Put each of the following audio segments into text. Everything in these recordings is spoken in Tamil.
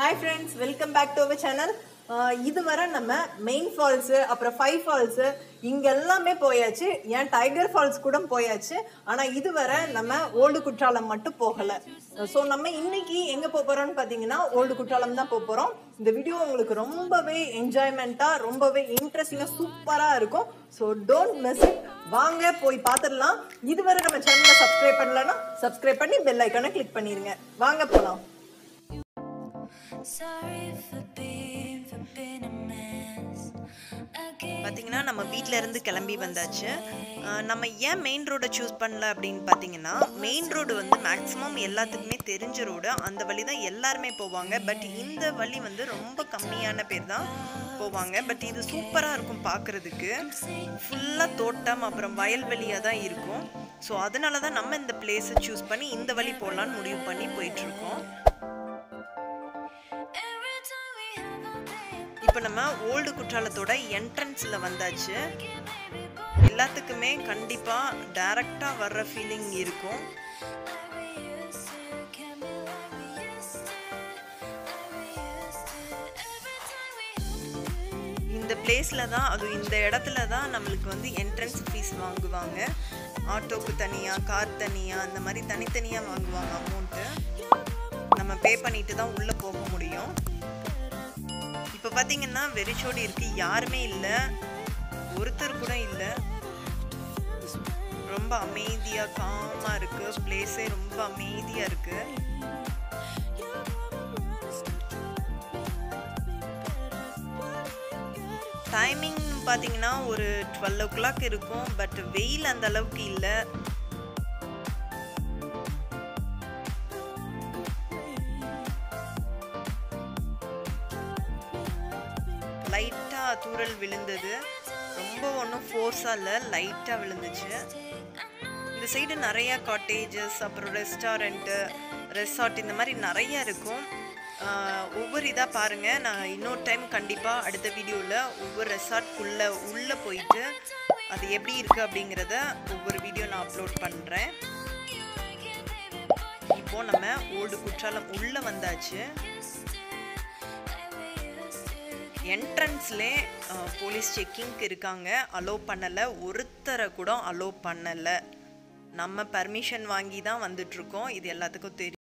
Hi friends, welcome back to our channel. This is the main falls, five falls. இங்கெல்லாமே போயாச்சு. ஏன் டைகர் ஃபால்ஸ் கூட போயாச்சு. ஆனா இதுவரை நம்ம ஓல்ட் குற்றாலம் மட்டும் போகல. சோ நம்ம இன்னைக்கு எங்க போறோம்னு பாத்தீங்கன்னா ஓல்ட் குற்றாலம் தான் போறோம். இந்த வீடியோ உங்களுக்கு ரொம்பவே என்ஜாய்மென்ட்டா, ரொம்பவே இன்ட்ரஸ்டிங்கா, சூப்பரா இருக்கும். So don't miss it. வாங்க போய் பாத்துறலாம். இதுவரை நம்ம சேனலை சப்ஸ்கிரைப் பண்ணலனா சப்ஸ்கிரைப் பண்ணி பெல் ஐகானை கிளிக் பண்ணிருங்க. வாங்க போலாம். பாத்தீங்கன்னா நம்ம வீட்ல இருந்து கிளம்பி வந்தாச்சு. நம்ம ஏன் மெயின் ரோட சூஸ் பண்ணல அப்படின்னு பாத்தீங்கன்னா, மெயின் ரோடு வந்து மேக்ஸிமம் எல்லாத்துக்குமே தெரிஞ்ச ரோடு, அந்த வழி தான் எல்லாருமே போவாங்க. பட் இந்த வழி வந்து ரொம்ப கம்மியான பேர் தான் போவாங்க. பட் இது சூப்பரா இருக்கும் பாக்குறதுக்கு. ஃபுல்லா தோட்டம் அப்புறம் வயல்வெளியா தான் இருக்கும். ஸோ அதனால தான் நம்ம இந்த பிளேஸை சூஸ் பண்ணி இந்த வழி போகலான்னு முடிவு பண்ணி போயிட்டு இருக்கோம். இப்போ நம்ம ஓல்டு குற்றாலத்தோட என்ட்ரன்ஸில் வந்தாச்சு. எல்லாத்துக்குமே கண்டிப்பாக டைரக்டாக வர்ற ஃபீலிங் இருக்கும். இந்த பிளேஸில் தான், அதுவும் இந்த இடத்துல தான் நம்மளுக்கு வந்து என்ட்ரன்ஸ் ஃபீஸ் வாங்குவாங்க. ஆட்டோக்கு தனியாக, கார் தனியாக, அந்த மாதிரி தனித்தனியாக வாங்குவாங்க. அமௌண்ட்டு நம்ம பே பண்ணிட்டு தான் உள்ளே போக முடியும். இப்போ பார்த்தீங்கன்னா வெறிச்சோடி இருக்குது, யாருமே இல்லை, ஒருத்தர் கூட இல்லை. ரொம்ப அமைதியாக காமாக இருக்குது. பிளேஸே ரொம்ப அமைதியாக இருக்குது. டைமிங் பார்த்தீங்கன்னா ஒரு 12 o'clock இருக்கும். பட் வெயில் அந்த அளவுக்கு இல்லை. லைட்டாக தூரல் விழுந்தது, ரொம்ப ஒன்றும் ஃபோர்ஸாக இல்லை, லைட்டாக விழுந்துச்சு. இந்த சைடு நிறையா காட்டேஜஸ், அப்புறம் ரெஸ்டாரண்ட்டு, ரெசார்ட், இந்த மாதிரி நிறையா இருக்கும். ஒவ்வொரு இதாக பாருங்கள். நான் இன்னொரு டைம் கண்டிப்பாக அடுத்த வீடியோவில் ஒவ்வொரு ரெசார்ட்குள்ளே உள்ளே போயிட்டு அது எப்படி இருக்குது அப்படிங்கிறத ஒவ்வொரு வீடியோ நான் அப்லோட் பண்ணுறேன். இப்போது நம்ம ஓல்டு குற்றாலம் உள்ளே வந்தாச்சு. என்ட்ரன்ஸ்லே போலீஸ் செக்கிங்க்கு இருக்காங்க. அலோவ் பண்ணலை, ஒருத்தரை கூட அலோவ் பண்ணலை. நம்ம பர்மிஷன் வாங்கி தான் வந்துட்ருக்கோம். இது எல்லாத்துக்கும் தெரியும்.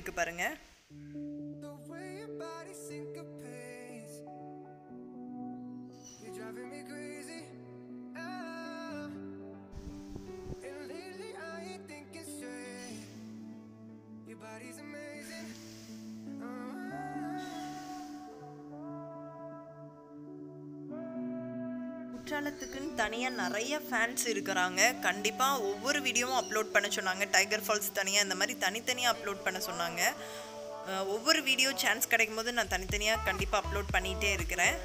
இருக்கு பாருங்க. குற்றாலத்துக்குன்னு தனியாக நிறைய ஃபேன்ஸ் இருக்கிறாங்க. கண்டிப்பாக ஒவ்வொரு வீடியோவும் அப்லோட் பண்ண சொன்னாங்க. டைகர் ஃபால்ஸ் தனியாக, இந்த மாதிரி தனித்தனியாக அப்லோட் பண்ண சொன்னாங்க. ஒவ்வொரு வீடியோ சான்ஸ் கிடைக்கும் போது நான் தனித்தனியாக கண்டிப்பாக அப்லோட் பண்ணிகிட்டே இருக்கிறேன்.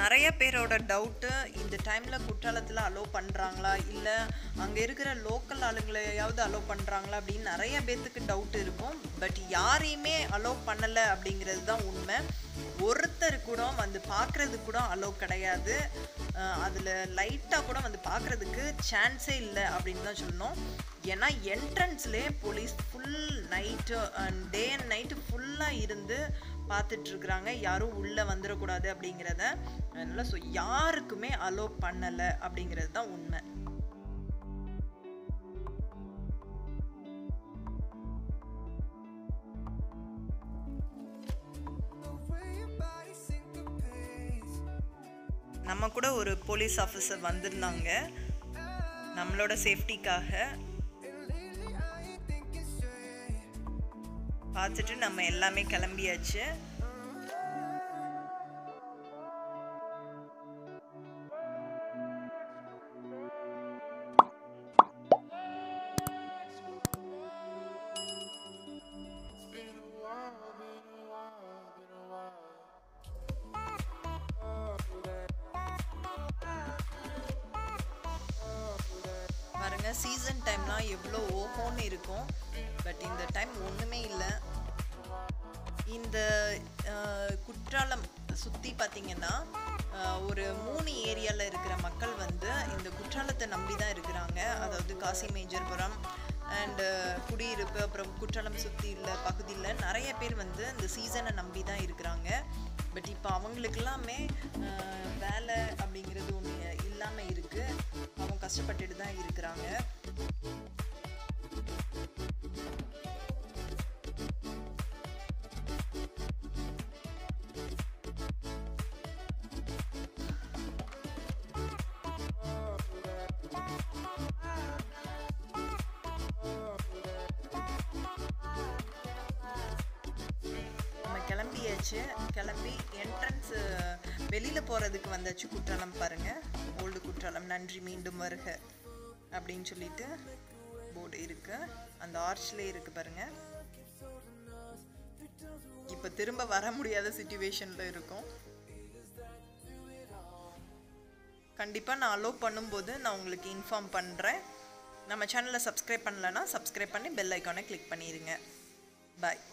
நிறைய பேரோட டவுட்டு, இந்த டைமில் குற்றாலத்தில் அலோவ் பண்ணுறாங்களா இல்லை அங்கே இருக்கிற லோக்கல் ஆளுங்களையாவது அலோவ் பண்ணுறாங்களா அப்படின்னு நிறைய பேர்த்துக்கு டவுட் இருக்கும். பட் யாரையுமே அலோவ் பண்ணலை அப்படிங்கிறது தான் உண்மை. ஒருத்தர் கூட வந்து பார்க்குறது கூட அலோவ் கிடையாது. அதில் லைட்டாக கூட வந்து பார்க்குறதுக்கு சான்ஸே இல்லை அப்படின்னு தான் சொல்லணும். ஏன்னா என்ட்ரன்ஸ்லே police full night and day and night ஃபுல்லாக இருந்து பார்த்துட்ருக்குறாங்க, யாரும் உள்ளே வந்துடக்கூடாது அப்படிங்கிறத. அதனால் ஸோ யாருக்குமே அலோவ் பண்ணலை அப்படிங்கிறது தான் உண்மை. நம்ம கூட ஒரு போலீஸ் ஆஃபீஸர் வந்திருந்தாங்க நம்மளோட சேஃப்டிக்காக. பார்த்துட்டு நம்ம எல்லாமே கிளம்பியாச்சு. பாருங்க, சீசன் டைம்லாம் எவ்வளோ ஓஹோன்னு இருக்கும். பட் இந்த டைம் ஒன்றுமே இல்லை. இந்த குற்றாலம் சுற்றி பார்த்திங்கன்னா ஒரு 3 ஏரியாவில் இருக்கிற மக்கள் வந்து இந்த குற்றாலத்தை நம்பி தான் இருக்கிறாங்க. அதாவது காசி மேஞ்சர்புரம் அண்டு குடியிருப்பு, அப்புறம் குற்றாலம் சுற்றி உள்ள பகுதியில் நிறைய பேர் வந்து இந்த சீசனை நம்பி தான் இருக்கிறாங்க. பட் இப்போ அவங்களுக்கெல்லாமே வேலை அப்படிங்கிறது ஒன்று இல்லாமல் இருக்குது. அவங்க கஷ்டப்பட்டுட்டு தான் இருக்கிறாங்க. கிளம்பி என்ட்ரன்ஸ் வெளியில் போகிறதுக்கு வந்தாச்சு. குற்றாலம் பாருங்கள், ஓல்டு குற்றாலம் நன்றி மீண்டும் வருக அப்படின்னு சொல்லிட்டு போர்டு இருக்குது. அந்த ஆர்ச்லே இருக்குது பாருங்கள். இப்போ திரும்ப வர முடியாத சிச்சுவேஷனில் இருக்கும். கண்டிப்பாக நான் அலோவ் பண்ணும்போது நான் உங்களுக்கு இன்ஃபார்ம் பண்ணுறேன். நம்ம சேனலை சப்ஸ்கிரைப் பண்ணலைன்னா சப்ஸ்கிரைப் பண்ணி பெல் ஐக்கானை கிளிக் பண்ணிடுங்க. பாய்.